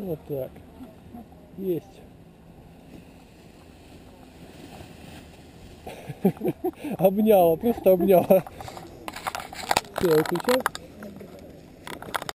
Вот так. Есть. Обняла, просто обняла. Все, отвечаю.